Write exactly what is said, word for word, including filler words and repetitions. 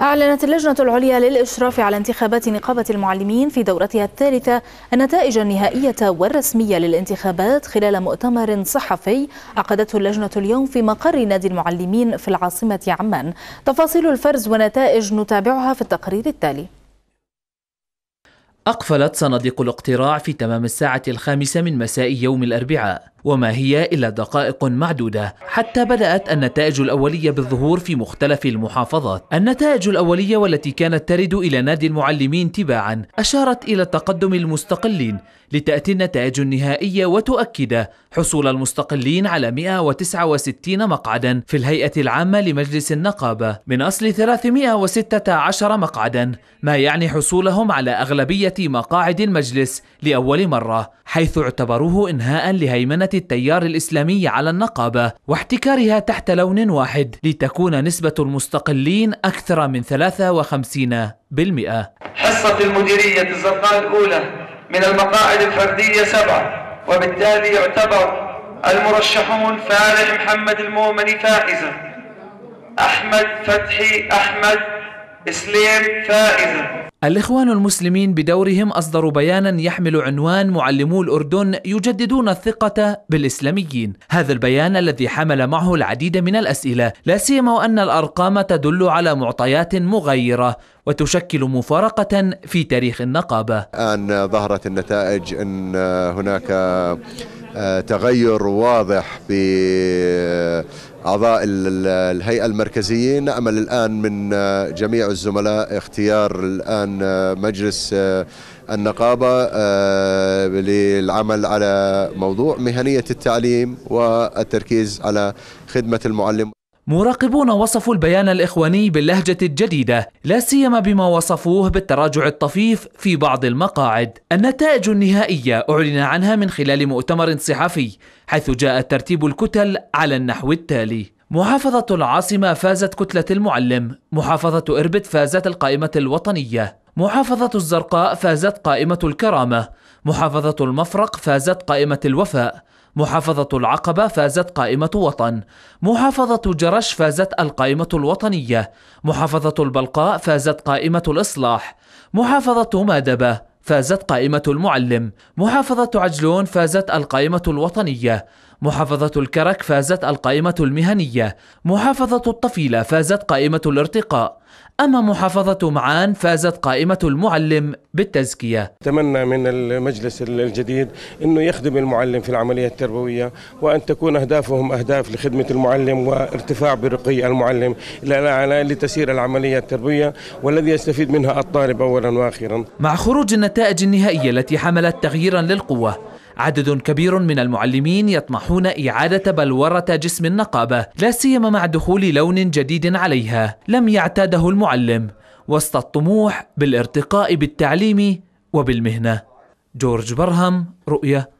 أعلنت اللجنة العليا للإشراف على انتخابات نقابة المعلمين في دورتها الثالثة النتائج النهائية والرسمية للانتخابات خلال مؤتمر صحفي عقدته اللجنة اليوم في مقر نادي المعلمين في العاصمة عمان. تفاصيل الفرز ونتائج نتابعها في التقرير التالي. أقفلت صناديق الاقتراع في تمام الساعة الخامسة من مساء يوم الأربعاء، وما هي إلا دقائق معدودة حتى بدأت النتائج الأولية بالظهور في مختلف المحافظات. النتائج الأولية والتي كانت ترد إلى نادي المعلمين تباعا أشارت إلى تقدم المستقلين، لتأتي النتائج النهائية وتؤكد حصول المستقلين على مئة وتسعة وستين مقعدا في الهيئة العامة لمجلس النقابة من أصل ثلاثمئة وستة عشر مقعدا، ما يعني حصولهم على أغلبية مقاعد المجلس لأول مرة، حيث اعتبروه إنهاء لهيمنة التيار الإسلامي على النقابة واحتكارها تحت لون واحد، لتكون نسبة المستقلين أكثر من ثلاثة وخمسين بالمئة. حصة المديرية الزرقاء الأولى من المقاعد الفردية سبعة، وبالتالي يعتبر المرشحون فالح محمد المؤمني فائزة، أحمد فتحي أحمد إسلام فائزة. الإخوان المسلمين بدورهم أصدروا بيانا يحمل عنوان معلمو الأردن يجددون الثقة بالإسلاميين. هذا البيان الذي حمل معه العديد من الأسئلة، لا سيما وأن الأرقام تدل على معطيات مغايرة وتشكل مفارقة في تاريخ النقابة. الآن ظهرت النتائج أن هناك تغير واضح بأعضاء الهيئة المركزيين. نأمل الآن من جميع الزملاء اختيار الآن مجلس النقابة للعمل على موضوع مهنية التعليم والتركيز على خدمة المعلم. مراقبون وصفوا البيان الإخواني باللهجة الجديدة، لا سيما بما وصفوه بالتراجع الطفيف في بعض المقاعد. النتائج النهائية أعلن عنها من خلال مؤتمر صحفي، حيث جاء ترتيب الكتل على النحو التالي: محافظة العاصمة فازت كتلة المعلم، محافظة إربد فازت القائمة الوطنية، محافظة الزرقاء فازت قائمة الكرامة، محافظة المفرق فازت قائمة الوفاء، محافظة العقبة فازت قائمة وطن، محافظة جرش فازت القائمة الوطنية، محافظة البلقاء فازت قائمة الإصلاح، محافظة مادبة فازت قائمة المعلم، محافظة عجلون فازت القائمة الوطنية، محافظة الكرك فازت القائمة المهنية، محافظة الطفيلة فازت قائمة الارتقاء، أما محافظة معان فازت قائمة المعلم بالتزكية. أتمنى من المجلس الجديد أنه يخدم المعلم في العملية التربوية، وأن تكون أهدافهم أهداف لخدمة المعلم وارتفاع برقي المعلم إلى الأعلى لتسير العملية التربوية، والذي يستفيد منها الطالب أولا وأخيرا. مع خروج النتائج النهائية التي حملت تغييرا للقوة، عدد كبير من المعلمين يطمحون إعادة بلورة جسم النقابة، لا سيما مع دخول لون جديد عليها لم يعتاده المعلم، وسط الطموح بالارتقاء بالتعليم وبالمهنة. جورج برهم، رؤيا.